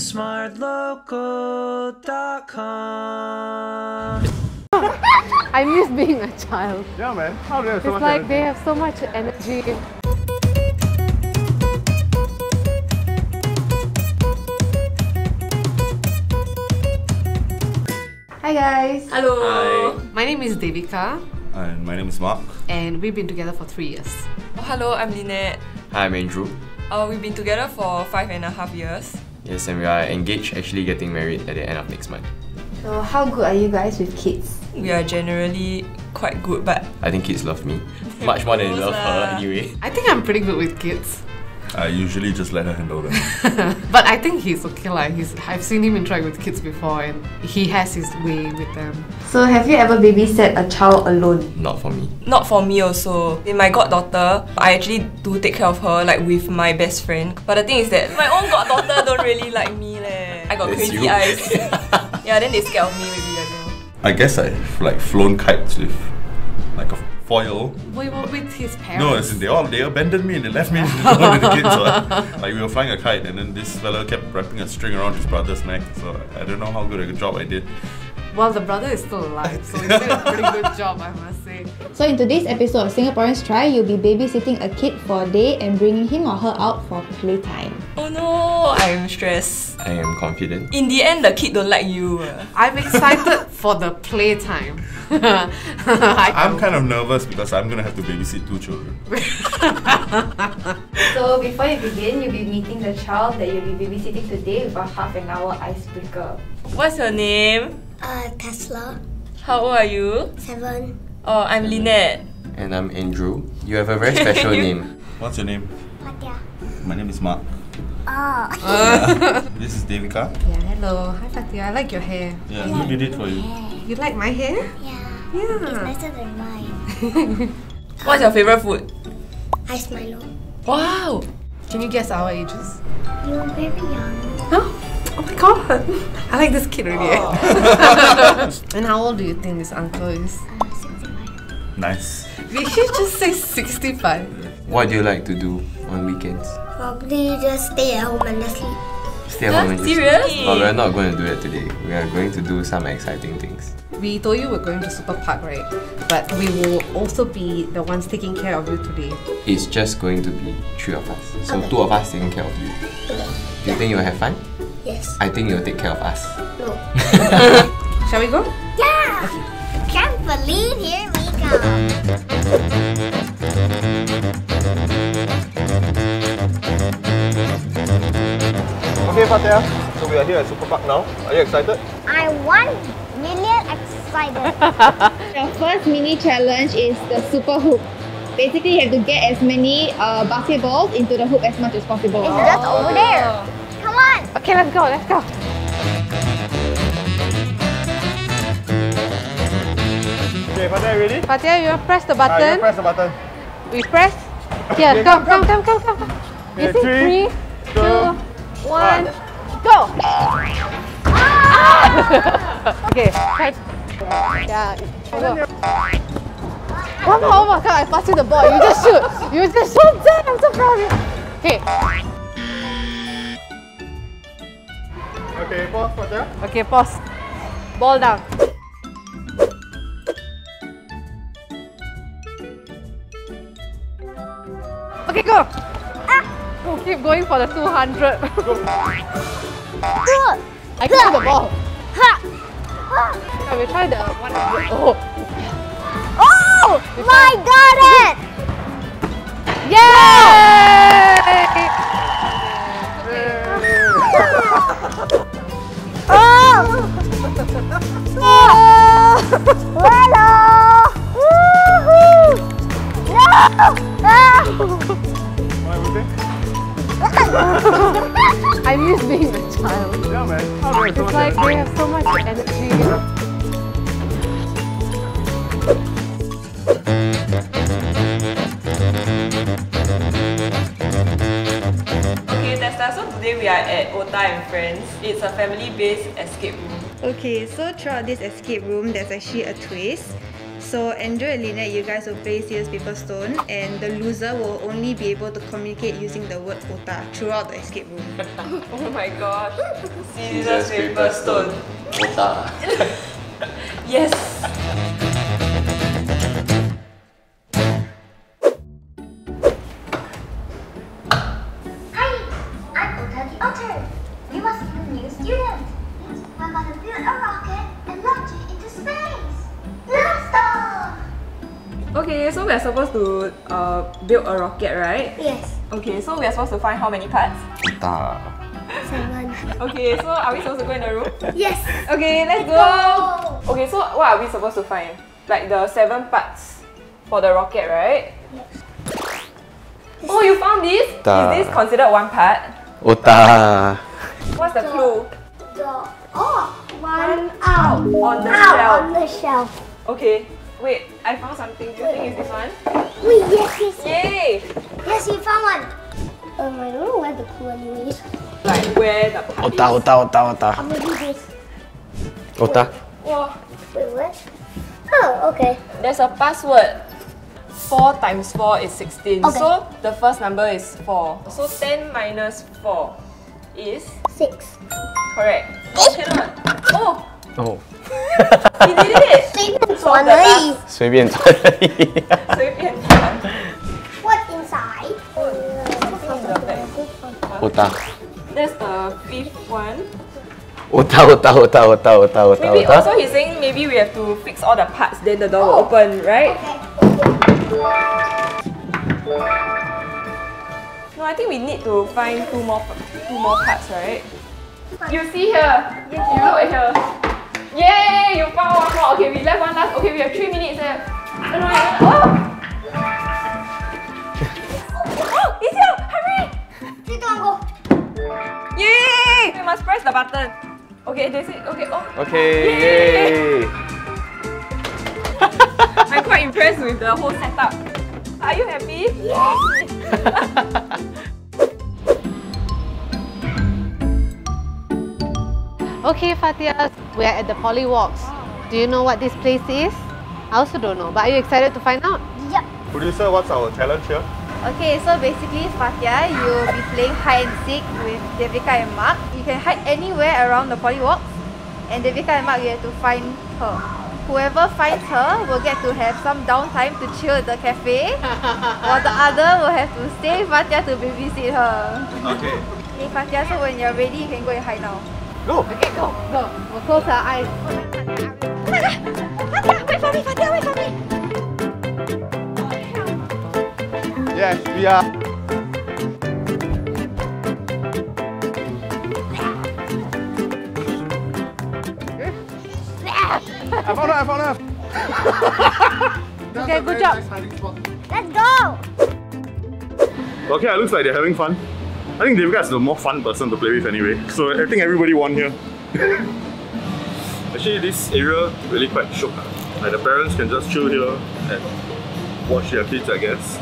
smartlocal.com. I miss being a child. Yeah, man. How do they have so much energy? It's like they have so much energy. Hi guys. Hello. Hi. My name is Devika. And my name is Marc. And we've been together for 3 years. Oh, hello, I'm Lynnette. Hi, I'm Andrew. We've been together for 5.5 years. Yes, and we are engaged, actually getting married at the end of next month. So how good are you guys with kids? We are generally quite good, but I think kids love me. Much more than they love her anyway. I think I'm pretty good with kids. I usually just let her handle them. But I think he's okay like. I've seen him interact with kids before and he has his way with them. So have you ever babysat a child alone? Not for me. Not for me also. In my goddaughter, I actually do take care of her like with my best friend. But the thing is that my own goddaughter don't really like me leh. I got crazy eyes. Yeah, then they scared of me maybe, I don't know. I guess I've like flown kites with like a foil. We were with his parents. No, as in they abandoned me and they left me alone with the kids. So like we were flying a kite and then this fellow kept wrapping a string around his brother's neck. So I don't know how good a job I did. Well, the brother is still alive, so he did a pretty good job, I must say. So in today's episode of Singaporeans Try, you'll be babysitting a kid for a day and bringing him or her out for playtime. Oh no, I am stressed. I am confident. In the end, the kid don't like you. I'm excited for the playtime. I'm kind of nervous because I'm gonna have to babysit 2 children. So before you begin, you'll be meeting the child that you'll be babysitting today with a half-an-hour icebreaker. What's your name? Tesla. How old are you? 7. Oh, I'm Lynnette. And I'm Andrew. You have a very special name. What's your name? Patia. My name is Marc. Oh. Yeah. This is Devika. Yeah, hello. Hi Patia, I like your hair. Yeah, who did it for you? You like my hair? Yeah. Yeah. It's better than mine. What's your favourite food? Ice Milo. Wow! Can you guess our ages? You're very young. Huh? Oh my god! I like this kid already. Oh. And how old do you think this uncle is? 65. Nice. Did he just say 65? What do you like to do on weekends? Probably just stay at home and just sleep. Stay at home and just sleep? But we're not going to do that today. We are going to do some exciting things. We told you we're going to Super Park, right? But we will also be the ones taking care of you today. It's just going to be 3 of us. So okay. 2 of us taking care of you. Do you think you'll have fun? Yes. I think you'll take care of us. No. Shall we go? Yeah! Okay. I can't believe here we go. Okay, Patia. So we are here at Super Park now. Are you excited? I 1 million excited. Our first mini challenge is the super hoop. Basically, you have to get as many basketballs into the hoop as much as possible. It's just over there. Come on! Okay, let's go, let's go! Okay, Patia, you ready? Patia, you want to press the button? You press the button. We press? Here, okay, come. Okay, 3, 2, 1, go! Ah! Okay, try. Yeah, go. Come on, oh my god, I passed you the ball. You just shoot! You just shoot! I'm so proud of you! Okay. Okay, pause, Patia. Okay, pause. Ball down. Okay, go! Ah. Go, keep going for the 200. Go. I got the ball. Ha. Okay, we try the 100. Oh! Oh! My god! It! Yay! Yay. Oh! Oh! Hello! Woohoo! No! No! I miss being a child. Yeah, man. It's like they have so much energy. So today we are at Ota and Friends. It's a family-based escape room. Okay, so throughout this escape room, there's actually a twist. So Andrew and Lynnette, you guys will play Sears Paper Stone, and the loser will only be able to communicate using the word Ota throughout the escape room. Oh my gosh! Sears Paper Stone. Ota. Yes. Hi, I'm Ota the Otter. You must be the new student. We're gonna build a rocket and launch it into space. Blast off! Okay, so we're supposed to build a rocket, right? Yes. Okay, so we're supposed to find how many parts? Ota. Okay, so are we supposed to go in the room? Yes. Okay, let's go! Okay, so what are we supposed to find? Like the 7 parts for the rocket, right? Yes. Oh, you found this? Ota. Is this considered one part? Ota. What's the clue? Ota. Oh, one out on the shelf. On the shelf. Okay, wait, I found something. Do you think it's this one? Wait, yes. Yay! Yes, you found one. I don't know where the clue anyways. Like where the part is. Ota. I'm gonna do this. Ota. Wait, what? Oh, okay. There's a password. 4 times 4 is 16. Okay. So the first number is 4. So 10 minus 4 is 6. Correct. Oh, cannot. Oh. He did it. 随便转而已。What's inside? Ota. That's the 5th one. Ota. Maybe also he's saying maybe we have to fix all the parts, then the door will open, right? Okay. No, I think we need to find two more parts, right? You see here. You look at here. Yay! You found one more. Okay, we left one last. Okay, we have 3 minutes left. Oh! It's here! Hurry! Yay! We must press the button. Okay, that's it. Okay. Oh. Okay. Yay! I'm quite impressed with the whole setup. Are you happy? Yes. Okay, Fatia, we are at the Polliwogs. Do you know what this place is? I also don't know, but are you excited to find out? Yep. Producer, what's our challenge here? Okay, so basically, Fatia, you will be playing hide and seek with Devika and Marc. You can hide anywhere around the Polliwogs, and Devika and Marc, you have to find her. Whoever finds her will get to have some downtime to chill at the cafe, while the other will have to stay Fatia to babysit her. Okay. Hey Fatia, so when you're ready, you can go and hide now. Go! Okay, go! We'll close our eyes. Oh my god! Fatia, wait for me! Yes, we are! I found her! Okay, good job! Nice. Let's go! Okay, it looks like they're having fun. I think Devika is the more fun person to play with anyway, so I think everybody won here. Actually, this area really quite shook. Like the parents can just chill here and watch their kids, I guess.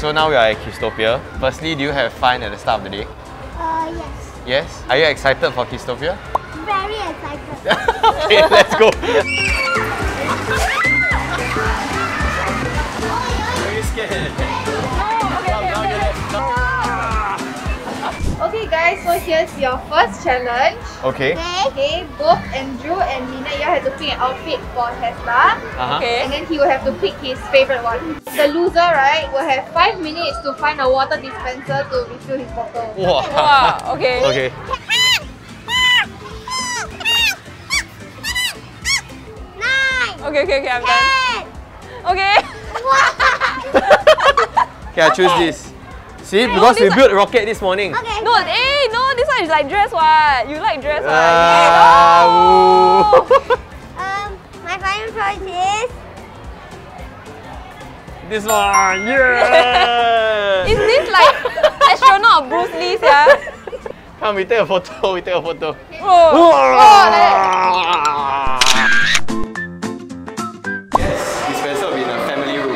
So now we are at Kiztopia. Firstly, do you have fun at the start of the day? Yes. Yes? Are you excited for Kiztopia? Very excited. Okay, let's go. Very scared. Okay guys, so here's your first challenge. Okay, both Andrew and Lynnette had to pick an outfit for Tesla. Okay. And then he will have to pick his favourite one. The loser, right, will have 5 minutes to find a water dispenser to refill his bottle. Wow. Okay. Okay, I'm done. Okay. Okay, I choose this. See, because we built rocket this morning. Okay. No, this one is like dress what? You like dress what? My final choice is this one. Yeah. Is this like extra You're not Bruce Lee, yeah. Come, we take a photo. We take a photo. Oh, yes, it's better to be in a family room.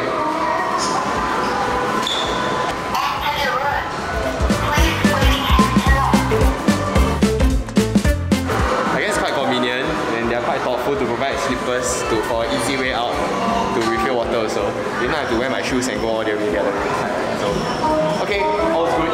I guess quite convenient, and they are quite thoughtful to provide slippers for easy way out to refill water. So you don't have to wear my shoes and go all the way the other way. So okay, all's good.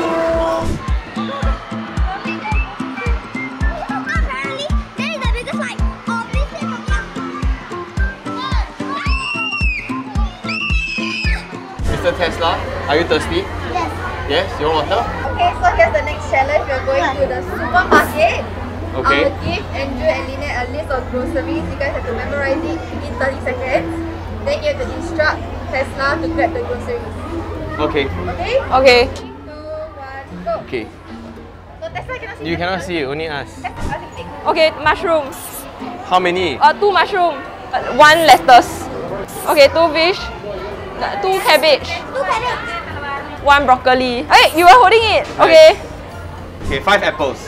Mr. Tesla, are you thirsty? Yes. Yes, you want water? Okay, so here's the next challenge. We're going to the supermarket. Okay. I will give Andrew and Lynnette a list of groceries. You guys have to memorize it in 30 seconds. Then you have to instruct Tesla to grab the groceries. Okay. Okay? Okay. 3, 2, 1, go. Okay. So Tesla cannot see. You cannot see, only us. Okay, mushrooms. How many? 2 mushrooms. 1 lettuce. Okay, 2 fish. 2 cabbage. 2 cabbage. 1 broccoli. Hey, you were holding it. Okay. Okay, 5 apples.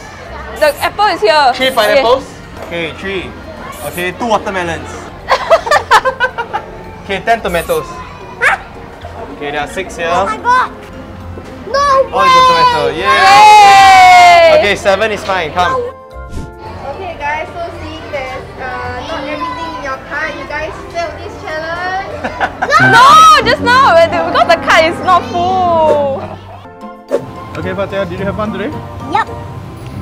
The apple is here. 3 pineapples. Okay, 3. Okay, 2 watermelons. Okay, 10 tomatoes. Huh? Okay, there are 6 here. Oh my god. No way. All is a tomato. Yeah. Okay, 7 is fine. Come. Okay, guys. So seeing there's not everything in your car, you guys failed this challenge. No, just now, because the car is not full. Okay, Fatia, did you have fun today? Yep.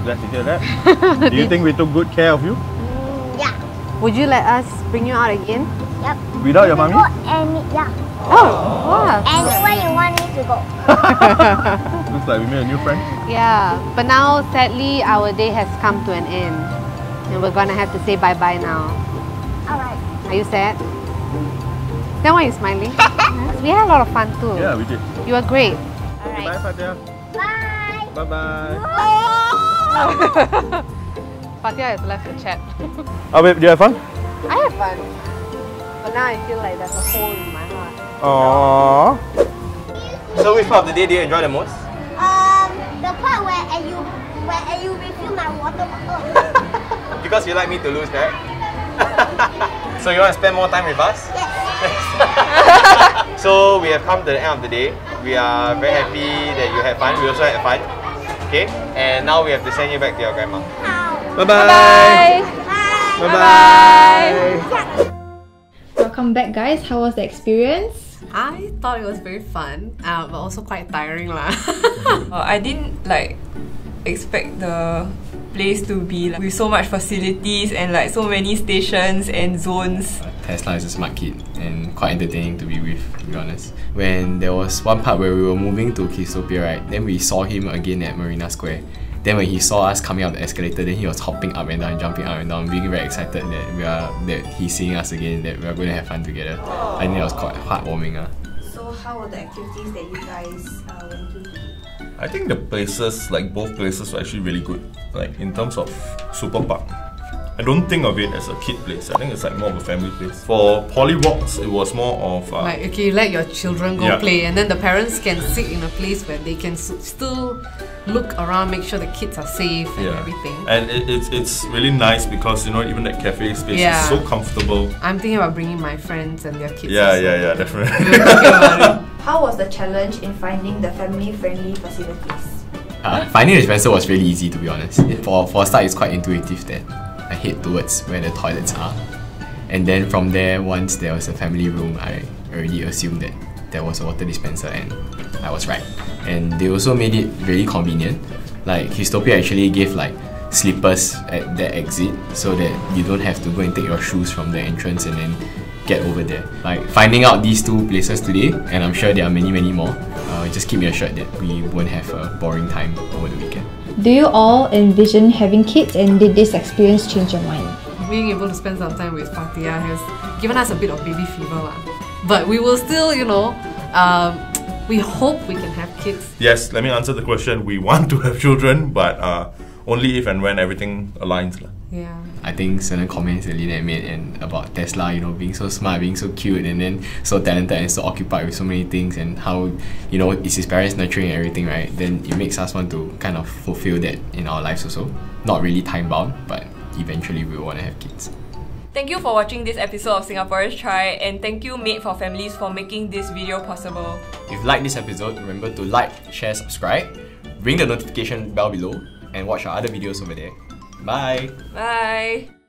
Glad to hear that. Do you think we took good care of you? Yeah. Would you let us bring you out again? Yep. Without your mommy? Yeah. Oh, wow. Anywhere you want me to go. Looks like we made a new friend. Yeah, but now, sadly, our day has come to an end. And we're gonna have to say bye-bye now. Alright. Are you sad? Then why are you smiling? We had a lot of fun too. Yeah, we did. You were great. Okay, right. Bye, Fatia. Bye. Bye bye. No! Fatia has left the chat. Oh, babe, did you have fun? I had fun. But now I feel like there's a hole in my heart. Aww. So, which part of the day do you enjoy the most? The part where you refill my water bottle. Because you like me to lose, right? So, you want to spend more time with us? Yes. So we have come to the end of the day. We are very happy that you had fun. We also had fun. Okay? And now we have to send you back to your grandma. Bye-bye! Bye-bye! Bye-bye! Welcome back, guys. How was the experience? I thought it was very fun, but also quite tiring lah. I didn't expect the place to be with so much facilities and so many stations and zones. Tesla is a smart kid and quite entertaining to be with, to be honest. When there was one part where we were moving to Kiztopia, right, then we saw him again at Marina Square. Then when he saw us coming up the escalator, then he was hopping up and down, jumping up and down, being very excited that he's seeing us again, that we are going to have fun together. I think it was quite heartwarming. So how were the activities that you guys went to? I think the places, both places were actually really good. In terms of Super Park, I don't think of it as a kid place. I think it's more of a family place. For Polliwogs, it was more of okay, you let your children go play, and then the parents can sit in a place where they can still look around, make sure the kids are safe and everything. And it's really nice because, you know, even that cafe space is so comfortable. I'm thinking about bringing my friends and their kids. Yeah, definitely. How was the challenge in finding the family-friendly facilities? Finding the dispenser was really easy, to be honest. For a start, it's quite intuitive that I head towards where the toilets are. And then from there, once there was a family room, I already assumed that there was a water dispenser, and I was right. And they also made it really convenient. Kiztopia actually gave slippers at the exit so that you don't have to go and take your shoes from the entrance and then get over there. Finding out these two places today, and I'm sure there are many more, just keep me assured that we won't have a boring time over the weekend. Do you all envision having kids, and did this experience change your mind? Being able to spend some time with Fatia has given us a bit of baby fever but we will still, you know, we hope we can have kids. Yes, let me answer the question. We want to have children, but only if and when everything aligns. Yeah. I think certain comments that Lynnette made and about Tesla, you know, being so smart, being so cute, and then so talented and so occupied with so many things, and how, you know, it's his parents nurturing everything, right? Then it makes us want to kind of fulfill that in our lives also. Not really time bound, but eventually we want to have kids. Thank you for watching this episode of Singaporeans Try, and thank you Made for Families for making this video possible. If you like this episode, remember to like, share, subscribe, ring the notification bell below, and watch our other videos over there. Bye! Bye!